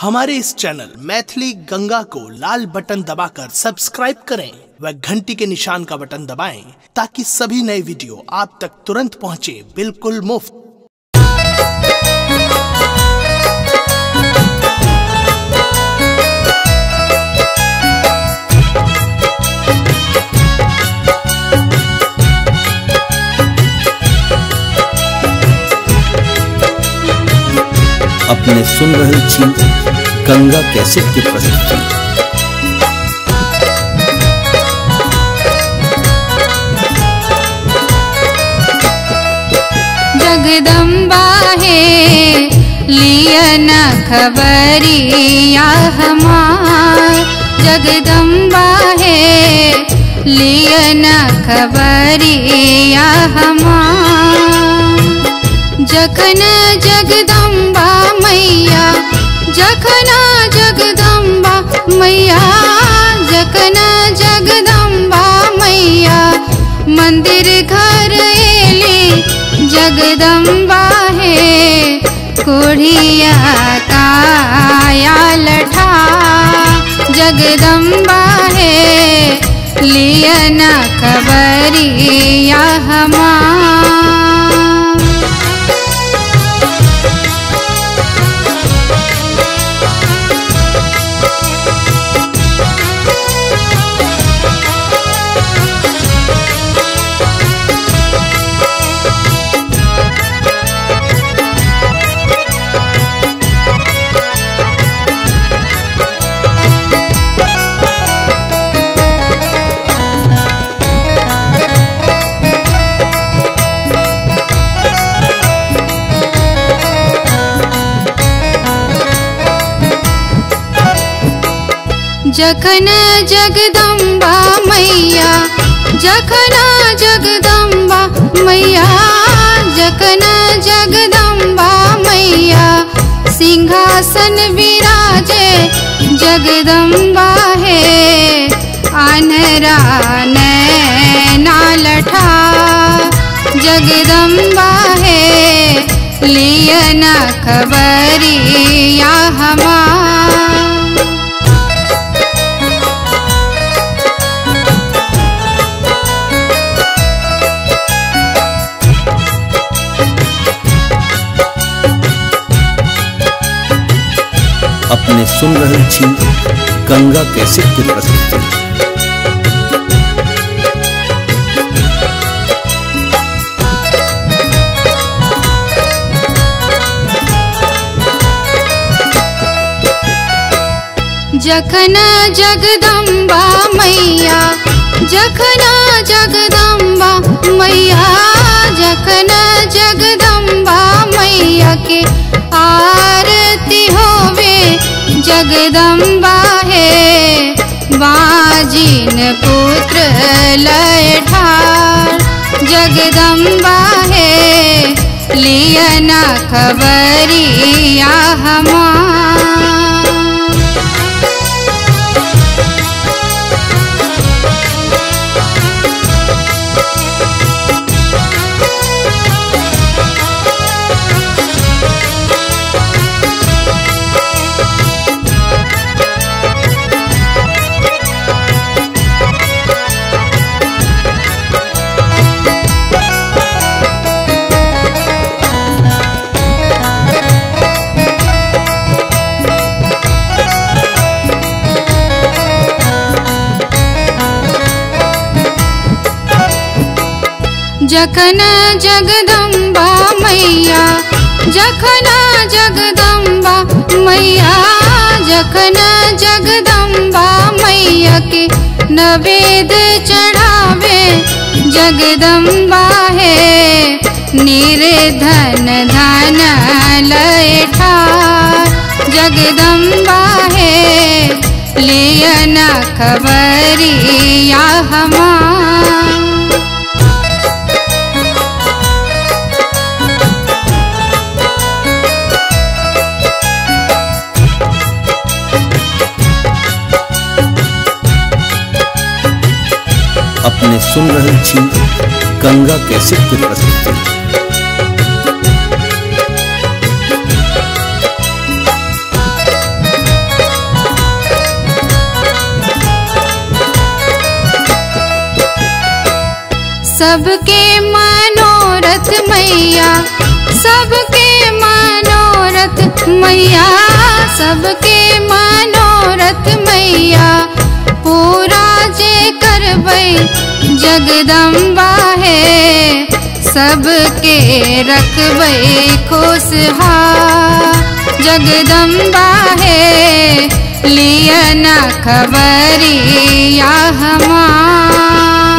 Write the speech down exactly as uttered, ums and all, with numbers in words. हमारे इस चैनल मैथिली गंगा को लाल बटन दबाकर सब्सक्राइब करें व घंटी के निशान का बटन दबाएं ताकि सभी नए वीडियो आप तक तुरंत पहुंचे बिल्कुल मुफ्त। अपने सुन रही छी गंगा कैसे की प्रस्तुति। जगदम्बा है लिया ना खबरिया हमार, जगदम्बा है लिया ना खबरिया हमार। जखन जगदम्बा मैया, जखन जगदम्बा मैया, जखन जगदम्बा मैया मंदिर घर एली जगदम्बा है कोढ़िया काया लठा। जगदम्बा है लिया ना खबरिया हमार। जखन जगदम्बा मैया, जखन जगदम्बा मैया, जखन जगदम्बा मैया सिंहासन विराजे जगदम्बा है आनरा नैना लठा। जगदम्बा है लिया ना खबरिया हमार। अपने सुन रही छी गंगा कैसे की प्रस्तुति। जखन जगदम्बा मैया, जखन जगदम्बा मैया, जखन जगदम्बा मैया के आरती होवे जगदम्बा है बाजिन पुत्र लयठार। जगदम्बा है लिया ना खबरिया हमार। जखन जगदम्बा मैया, जखन जगदम्बा मैया, जखन जगदम्बा मैया के नवेद चढ़ावे जगदम्बा है निर्धन धन लयठार। जगदम्बा है लिया ना खबरिया हमार। अपने सुन रही छी गंगा कैसे की प्रस्तुति। सबके मनोरथ मैया, सबके मनोरथ मैया, सबके मनोरथ मैया पूरा जे करबई जगदम्बा है, सबके रखबई खुशहाल जगदम्बा है, लिया ना खबरिया हमार।